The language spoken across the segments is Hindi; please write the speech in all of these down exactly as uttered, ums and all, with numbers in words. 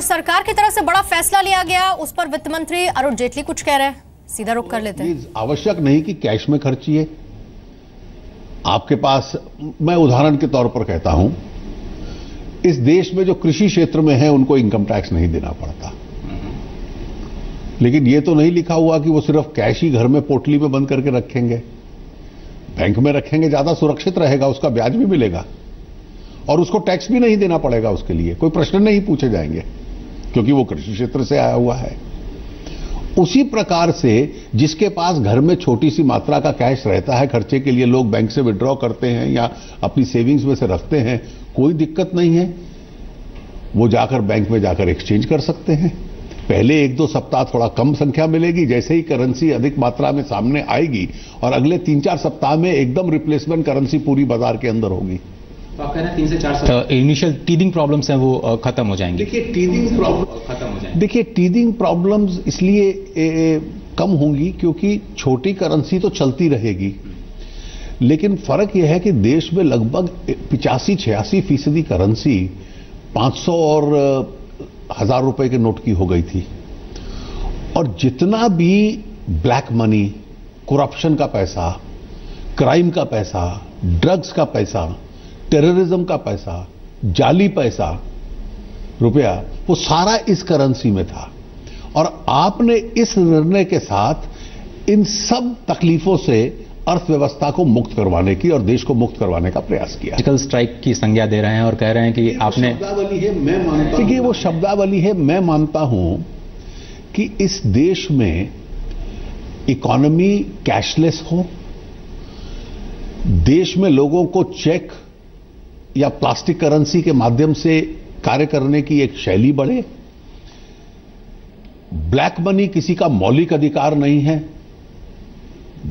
तो सरकार की तरफ से बड़ा फैसला लिया गया, उस पर वित्त मंत्री अरुण जेटली कुछ कह रहे हैं, सीधा रुक कर लेते हैं। आवश्यक नहीं कि कैश में खर्चिए, आपके पास, मैं उदाहरण के तौर पर कहता हूं, इस देश में जो कृषि क्षेत्र में है उनको इनकम टैक्स नहीं देना पड़ता, लेकिन यह तो नहीं लिखा हुआ कि वो सिर्फ कैश ही घर में पोटली में बंद करके रखेंगे, बैंक में रखेंगे, ज्यादा सुरक्षित रहेगा, उसका ब्याज भी मिलेगा और उसको टैक्स भी नहीं देना पड़ेगा, उसके लिए कोई प्रश्न नहीं पूछे जाएंगे क्योंकि वो कृषि क्षेत्र से आया हुआ है। उसी प्रकार से जिसके पास घर में छोटी सी मात्रा का कैश रहता है खर्चे के लिए, लोग बैंक से विड्रॉ करते हैं या अपनी सेविंग्स में से रखते हैं, कोई दिक्कत नहीं है, वो जाकर बैंक में जाकर एक्सचेंज कर सकते हैं। पहले एक दो सप्ताह थोड़ा कम संख्या मिलेगी, जैसे ही करेंसी अधिक मात्रा में सामने आएगी और अगले तीन चार सप्ताह में एकदम रिप्लेसमेंट करेंसी पूरी बाजार के अंदर होगी। तो आप कह रहे हैं तीन से चार सप्ताह इनिशियल टीदिंग प्रॉब्लम्स हैं वो खत्म हो जाएंगे। देखिए टीदिंग प्रॉब्लम खत्म हो जाएंगे देखिए टीदिंग प्रॉब्लम्स इसलिए कम होंगी क्योंकि छोटी करेंसी तो चलती रहेगी, लेकिन फर्क यह है कि देश में लगभग पिचासी छियासी फीसदी करेंसी पाँच सौ और हजार रुपए के नोट की हो गई थी, और जितना भी ब्लैक मनी, करप्शन का पैसा, क्राइम का पैसा, ड्रग्स का पैसा, टेररिज्म का पैसा, जाली पैसा, रुपया, वो सारा इस करेंसी में था। और आपने इस निर्णय के साथ इन सब तकलीफों से अर्थव्यवस्था को मुक्त करवाने की और देश को मुक्त करवाने का प्रयास किया। फिजिकल स्ट्राइक की संज्ञा दे रहे हैं और कह रहे हैं कि आपने शब्दावली है मैं मानता हूं कि वो शब्दावली है मैं मानता हूं कि इस देश में इकोनॉमी कैशलेस हो, देश में लोगों को चेक या प्लास्टिक करेंसी के माध्यम से कार्य करने की एक शैली बढ़े, ब्लैक मनी किसी का मौलिक अधिकार नहीं है,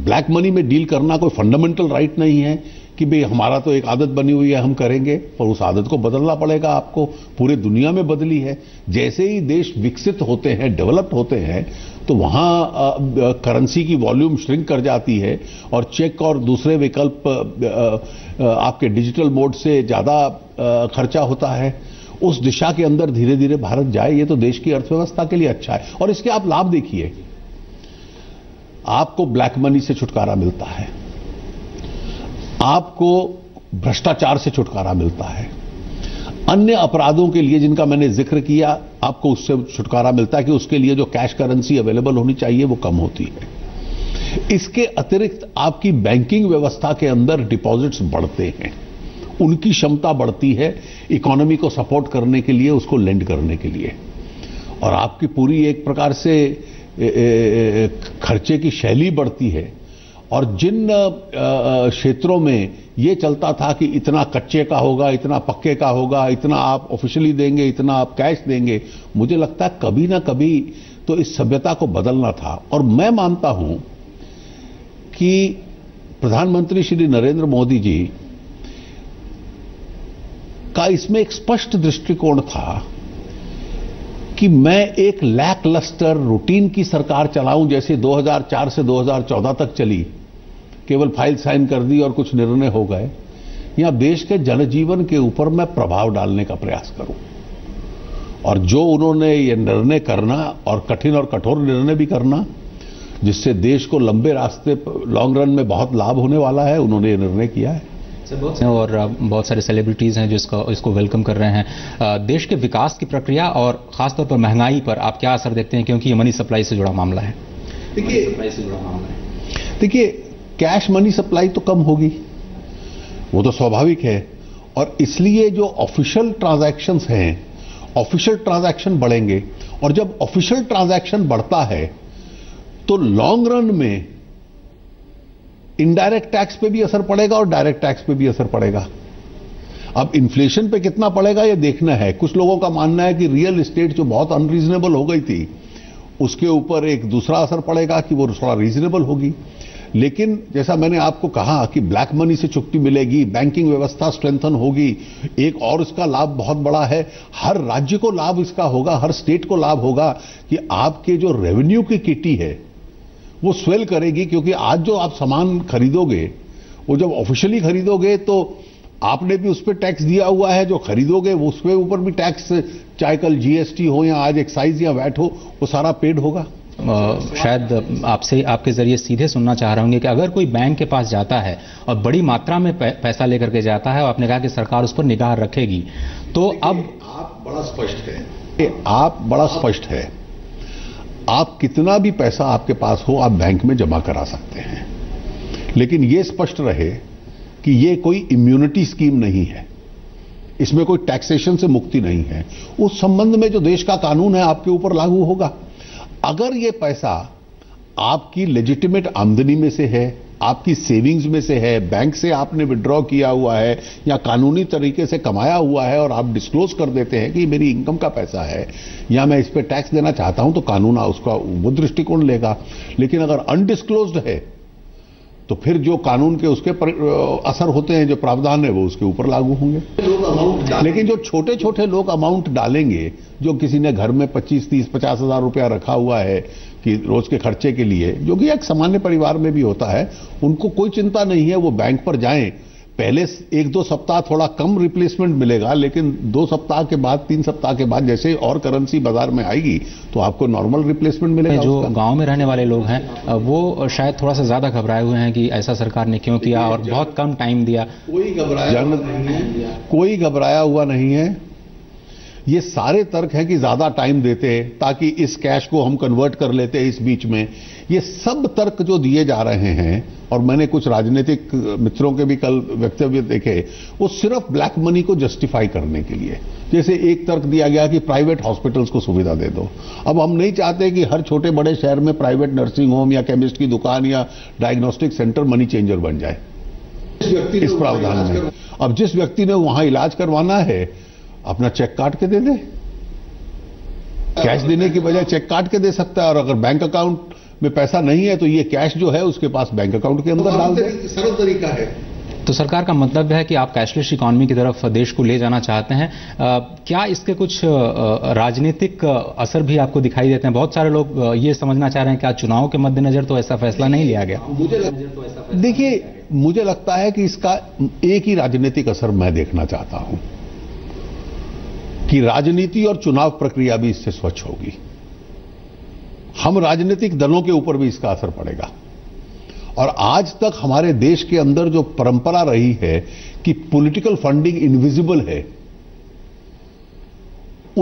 ब्लैक मनी में डील करना कोई फंडामेंटल राइट नहीं है कि भाई हमारा तो एक आदत बनी हुई है हम करेंगे, पर उस आदत को बदलना पड़ेगा आपको, पूरे दुनिया में बदली है। जैसे ही देश विकसित होते हैं, डेवलप्ड होते हैं, तो वहां करेंसी की वॉल्यूम श्रिंक कर जाती है और चेक और दूसरे विकल्प आपके डिजिटल मोड से ज्यादा खर्चा होता है। उस दिशा के अंदर धीरे धीरे भारत जाए, ये तो देश की अर्थव्यवस्था के लिए अच्छा है। और इसके आप लाभ देखिए, आपको ब्लैक मनी से छुटकारा मिलता है, आपको भ्रष्टाचार से छुटकारा मिलता है, अन्य अपराधों के लिए जिनका मैंने जिक्र किया आपको उससे छुटकारा मिलता है कि उसके लिए जो कैश करेंसी अवेलेबल होनी चाहिए वो कम होती है। इसके अतिरिक्त आपकी बैंकिंग व्यवस्था के अंदर डिपॉजिट्स बढ़ते हैं, उनकी क्षमता बढ़ती है इकोनॉमी को सपोर्ट करने के लिए, उसको लेंड करने के लिए, और आपकी पूरी एक प्रकार से ए, ए, खर्चे की शैली बढ़ती है। और जिन क्षेत्रों में ये चलता था कि इतना कच्चे का होगा, इतना पक्के का होगा, इतना आप ऑफिशियली देंगे, इतना आप कैश देंगे, मुझे लगता है कभी ना कभी तो इस सभ्यता को बदलना था। और मैं मानता हूं कि प्रधानमंत्री श्री नरेंद्र मोदी जी का इसमें एक स्पष्ट दृष्टिकोण था कि मैं एक लैकलस्टर रूटीन की सरकार चलाऊं, जैसे दो हज़ार चार से दो हज़ार चौदह तक चली, केवल फाइल साइन कर दी और कुछ निर्णय हो गए, या देश के जनजीवन के ऊपर मैं प्रभाव डालने का प्रयास करूं। और जो उन्होंने ये निर्णय करना, और कठिन और कठोर निर्णय भी करना, जिससे देश को लंबे रास्ते लॉन्ग रन में बहुत लाभ होने वाला है, उन्होंने ये निर्णय किया है। और बहुत सारे सेलिब्रिटीज हैं जिसको इसको वेलकम कर रहे हैं। देश के विकास की प्रक्रिया और खासतौर पर महंगाई पर आप क्या असर देखते हैं, क्योंकि ये मनी सप्लाई से जुड़ा मामला है? देखिए, कैश मनी सप्लाई तो कम होगी, वो तो स्वाभाविक है, और इसलिए जो ऑफिशियल ट्रांजैक्शंस हैं, ऑफिशियल ट्रांजैक्शन बढ़ेंगे, और जब ऑफिशियल ट्रांजैक्शन बढ़ता है तो लॉन्ग रन में इनडायरेक्ट टैक्स पे भी असर पड़ेगा और डायरेक्ट टैक्स पे भी असर पड़ेगा। अब इन्फ्लेशन पे कितना पड़ेगा ये देखना है। कुछ लोगों का मानना है कि रियल एस्टेट जो बहुत अनरीजनेबल हो गई थी उसके ऊपर एक दूसरा असर पड़ेगा कि वो थोड़ा रीजनेबल होगी, लेकिन जैसा मैंने आपको कहा कि ब्लैक मनी से छुट्टी मिलेगी, बैंकिंग व्यवस्था स्ट्रेंथन होगी, एक और इसका लाभ बहुत बड़ा है, हर राज्य को लाभ इसका होगा, हर स्टेट को लाभ होगा कि आपके जो रेवेन्यू की किटी है वो स्वेल करेगी, क्योंकि आज जो आप सामान खरीदोगे वो जब ऑफिशियली खरीदोगे तो आपने भी उस पर टैक्स दिया हुआ है, जो खरीदोगे उस पर ऊपर भी टैक्स, चाहे कल जीएसटी हो या आज एक्साइज या वैट हो, वो सारा पेड होगा। आ, शायद आपसे आपके जरिए सीधे सुनना चाह रहे होंगे कि अगर कोई बैंक के पास जाता है और बड़ी मात्रा में पैसा लेकर के जाता है और आपने कहा कि सरकार उस पर निगाह रखेगी, तो अब आप बड़ा स्पष्ट है, आप बड़ा स्पष्ट है, आप कितना भी पैसा आपके पास हो आप बैंक में जमा करा सकते हैं, लेकिन ये स्पष्ट रहे कि ये कोई इम्यूनिटी स्कीम नहीं है, इसमें कोई टैक्सेशन से मुक्ति नहीं है। उस संबंध में जो देश का कानून है आपके ऊपर लागू होगा। अगर ये पैसा आपकी लेजिटिमेट आमदनी में से है, आपकी सेविंग्स में से है, बैंक से आपने विड्रॉ किया हुआ है या कानूनी तरीके से कमाया हुआ है और आप डिस्क्लोज कर देते हैं कि मेरी इनकम का पैसा है या मैं इस पर टैक्स देना चाहता हूं, तो कानून उसका वो दृष्टिकोण लेगा। लेकिन अगर अनडिस्क्लोज्ड है तो फिर जो कानून के उसके पर, असर होते हैं, जो प्रावधान है वो उसके ऊपर लागू होंगे। लेकिन जो छोटे छोटे लोग अमाउंट डालेंगे, जो किसी ने घर में पच्चीस तीस पचास हजार रुपया रखा हुआ है कि रोज के खर्चे के लिए, जो कि एक सामान्य परिवार में भी होता है, उनको कोई चिंता नहीं है, वो बैंक पर जाएं। पहले एक दो सप्ताह थोड़ा कम रिप्लेसमेंट मिलेगा, लेकिन दो सप्ताह के बाद, तीन सप्ताह के बाद जैसे और करेंसी बाजार में आएगी तो आपको नॉर्मल रिप्लेसमेंट मिलेगा। जो गांव में रहने वाले लोग हैं वो शायद थोड़ा सा ज्यादा घबराए हुए हैं कि ऐसा सरकार ने क्यों किया और बहुत कम टाइम दिया। कोई घबराया कोई घबराया हुआ नहीं है। ये सारे तर्क हैं कि ज्यादा टाइम देते ताकि इस कैश को हम कन्वर्ट कर लेते इस बीच में, ये सब तर्क जो दिए जा रहे हैं, और मैंने कुछ राजनीतिक मित्रों के भी कल वक्तव्य देखे, वो सिर्फ ब्लैक मनी को जस्टिफाई करने के लिए। जैसे एक तर्क दिया गया कि प्राइवेट हॉस्पिटल्स को सुविधा दे दो। अब हम नहीं चाहते कि हर छोटे बड़े शहर में प्राइवेट नर्सिंग होम या केमिस्ट की दुकान या डायग्नोस्टिक सेंटर मनी चेंजर बन जाए इस प्रावधान में। अब जिस व्यक्ति ने वहां इलाज करवाना है अपना चेक काट के दे दे, कैश देने की बजाय चेक काट के दे सकता है, और अगर बैंक अकाउंट में पैसा नहीं है तो ये कैश जो है उसके पास बैंक अकाउंट के अंदर डाल दे। सरल तरीका है। तो सरकार का मतलब है कि आप कैशलेस इकोनॉमी की तरफ देश को ले जाना चाहते हैं। आ, क्या इसके कुछ राजनीतिक असर भी आपको दिखाई देते हैं? बहुत सारे लोग ये समझना चाह रहे हैं कि आज चुनाव के मद्देनजर तो ऐसा फैसला नहीं लिया गया। देखिए, मुझे लगता है कि इसका एक ही राजनीतिक असर मैं देखना चाहता हूं कि राजनीति और चुनाव प्रक्रिया भी इससे स्वच्छ होगी। हम राजनीतिक दलों के ऊपर भी इसका असर पड़ेगा। और आज तक हमारे देश के अंदर जो परंपरा रही है कि पॉलिटिकल फंडिंग इनविजिबल है,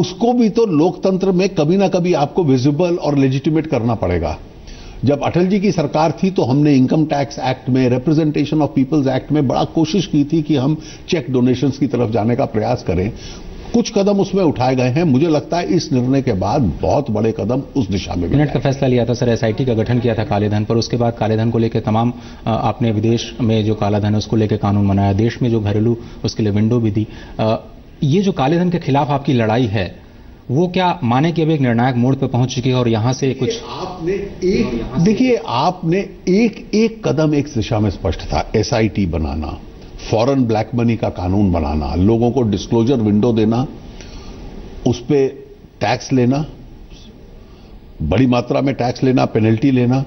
उसको भी तो लोकतंत्र में कभी ना कभी आपको विजिबल और लेजिटिमेट करना पड़ेगा। जब अटल जी की सरकार थी तो हमने इनकम टैक्स एक्ट में, रिप्रेजेंटेशन ऑफ पीपल्स एक्ट में बड़ा कोशिश की थी कि हम चेक डोनेशंस की तरफ जाने का प्रयास करें। कुछ कदम उसमें उठाए गए हैं। मुझे लगता है इस निर्णय के बाद बहुत बड़े कदम उस दिशा में। कैबिनेट का फैसला लिया था सर, एसआईटी का गठन किया था कालेधन पर, उसके बाद कालेधन को लेकर तमाम आपने विदेश में जो कालाधन है उसको लेकर कानून बनाया, देश में जो घरेलू उसके लिए विंडो भी दी। ये जो कालेधन के खिलाफ आपकी लड़ाई है वो क्या माने कि अब एक निर्णायक मोड़ पर पहुंच चुकी है और यहां से कुछ? आपने एक देखिए आपने एक एक कदम एक दिशा में स्पष्ट था। एसआईटी बनाना, फॉरेन ब्लैक मनी का कानून बनाना, लोगों को डिस्क्लोजर विंडो देना, उस पर टैक्स लेना, बड़ी मात्रा में टैक्स लेना, पेनल्टी लेना,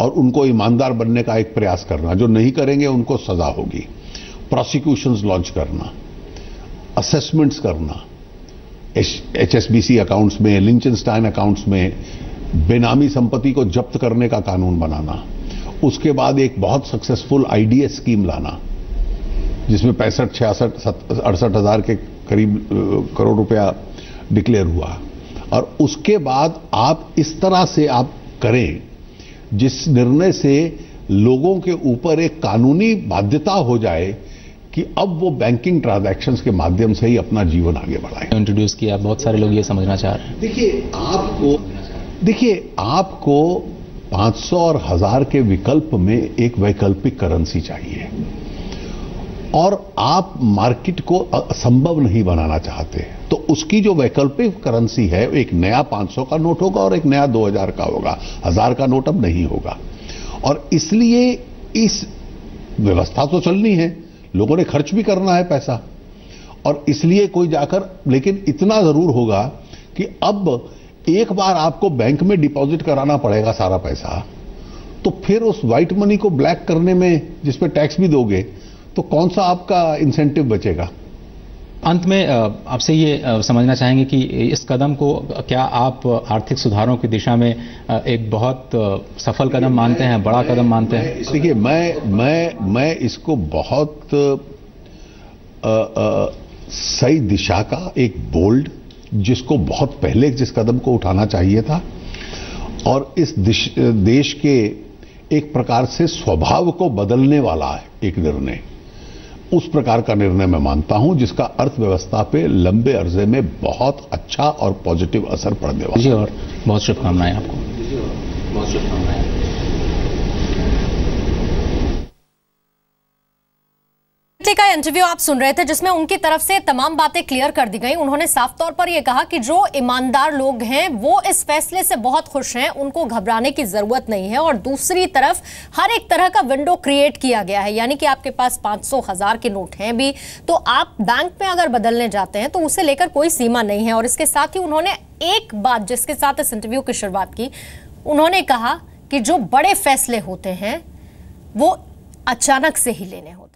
और उनको ईमानदार बनने का एक प्रयास करना, जो नहीं करेंगे उनको सजा होगी, प्रोसिक्यूशंस लॉन्च करना, असेसमेंट्स करना, एचएसबीसी अकाउंट्स में, लिंचनस्टाइन अकाउंट्स में बेनामी संपत्ति को जब्त करने का कानून बनाना, उसके बाद एक बहुत सक्सेसफुल आईडीएस स्कीम लाना जिसमें पैंसठ छियासठ अड़सठ हजार के करीब करोड़ रुपया डिक्लेयर हुआ, और उसके बाद आप इस तरह से आप करें जिस निर्णय से लोगों के ऊपर एक कानूनी बाध्यता हो जाए कि अब वो बैंकिंग ट्रांजैक्शंस के माध्यम से ही अपना जीवन आगे बढ़ाएं। इंट्रोड्यूस किया, बहुत सारे लोग ये समझना चाह रहे हैं। देखिए आपको देखिए आपको पाँच सौ और हजार के विकल्प में एक वैकल्पिक करेंसी चाहिए, और आप मार्केट को असंभव नहीं बनाना चाहते, तो उसकी जो वैकल्पिक करेंसी है एक नया पाँच सौ का नोट होगा और एक नया दो हजार का होगा, हजार का नोट अब नहीं होगा। और इसलिए इस व्यवस्था तो चलनी है, लोगों ने खर्च भी करना है पैसा, और इसलिए कोई जाकर, लेकिन इतना जरूर होगा कि अब एक बार आपको बैंक में डिपॉजिट कराना पड़ेगा सारा पैसा, तो फिर उस व्हाइट मनी को ब्लैक करने में, जिस पर टैक्स भी दोगे, तो कौन सा आपका इंसेंटिव बचेगा? अंत में आपसे ये समझना चाहेंगे कि इस कदम को क्या आप आर्थिक सुधारों की दिशा में एक बहुत सफल कदम मानते हैं, बड़ा कदम मानते हैं? देखिए, मैं मैं मैं इसको बहुत आ, आ, सही दिशा का एक बोल्ड, जिसको बहुत पहले जिस कदम को उठाना चाहिए था, और इस देश के एक प्रकार से स्वभाव को बदलने वाला है एक निर्णय, उस प्रकार का निर्णय मैं मानता हूं जिसका अर्थव्यवस्था पे लंबे अरसे में बहुत अच्छा और पॉजिटिव असर पड़ने वाला है। जी, और बहुत शुभकामनाएं आपको। जी, और बहुत शुभकामनाएं। का इंटरव्यू आप सुन रहे थे, जिसमें उनकी तरफ से तमाम बातें क्लियर कर दी गई। उन्होंने साफ तौर पर यह कहा कि जो ईमानदार लोग हैं वो इस फैसले से बहुत खुश हैं, उनको घबराने की जरूरत नहीं है। और दूसरी तरफ हर एक तरह का विंडो क्रिएट किया गया है, यानी कि आपके पास पांच सौ हजार के नोट हैं भी, तो आप बैंक में अगर बदलने जाते हैं तो उसे लेकर कोई सीमा नहीं है। और इसके साथ ही उन्होंने एक बात जिसके साथ इस इंटरव्यू की शुरुआत की, उन्होंने कहा कि जो बड़े फैसले होते हैं वो अचानक से ही लेने होते हैं।